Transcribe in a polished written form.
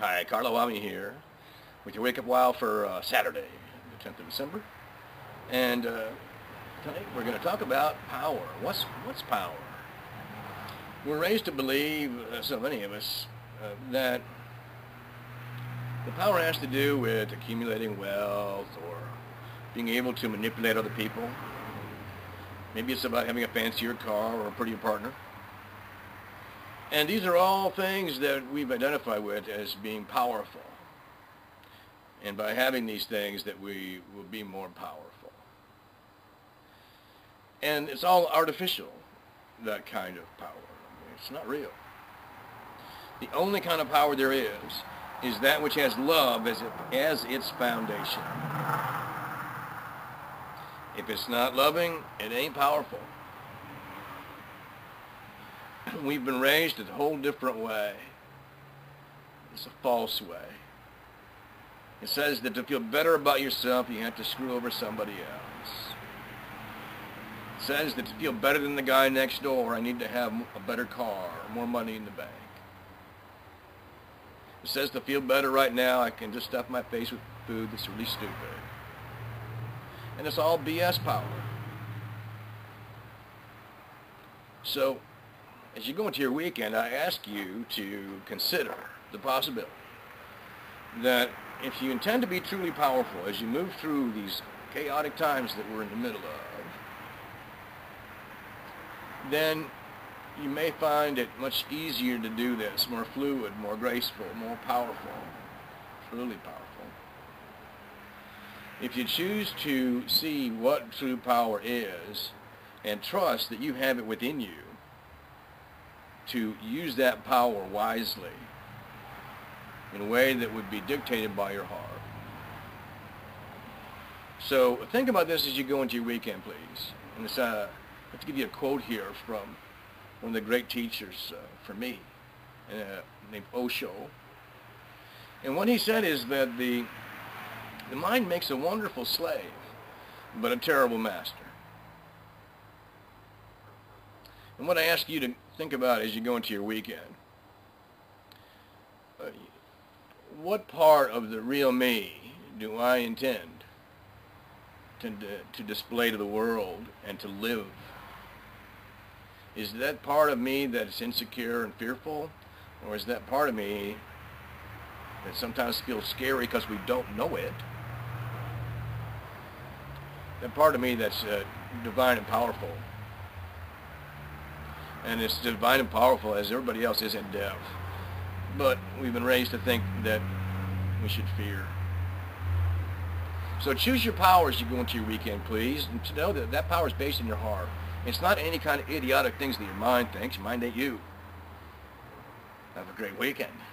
Hi, Carlo Ami here with your Wake Up Wow for Saturday, the 10th of December. And tonight we're going to talk about power. What's power? We're raised to believe, so many of us, that the power has to do with accumulating wealth or being able to manipulate other people. Maybe it's about having a fancier car or a prettier partner. And these are all things that we've identified with as being powerful. And by having these things that we will be more powerful. And it's all artificial, that kind of power. It's not real. The only kind of power there is that which has love as its foundation. If it's not loving, it ain't powerful. We've been raised a whole different way. It's a false way. It says that to feel better about yourself, you have to screw over somebody else. It says that to feel better than the guy next door, I need to have a better car, more money in the bank. It says to feel better right now, I can just stuff my face with food that's really stupid. And it's all BS power. So, as you go into your weekend, I ask you to consider the possibility that if you intend to be truly powerful as you move through these chaotic times that we're in the middle of, then you may find it much easier to do this, more fluid, more graceful, more powerful, truly powerful, if you choose to see what true power is and trust that you have it within you to use that power wisely in a way that would be dictated by your heart. So think about this as you go into your weekend, please. And it's, let's give you a quote here from one of the great teachers for me, named Osho. And what he said is that the mind makes a wonderful slave, but a terrible master. And what I ask you to think about as you go into your weekend, what part of the real me do I intend to display to the world and to live? Is that part of me that's insecure and fearful, or is that part of me that sometimes feels scary because we don't know it? That part of me that's divine and powerful. And it's divine and powerful as everybody else is in depth. But we've been raised to think that we should fear. So choose your power as you go into your weekend, please. And to know that that power is based in your heart. It's not any kind of idiotic things that your mind thinks. Your mind ain't you. Have a great weekend.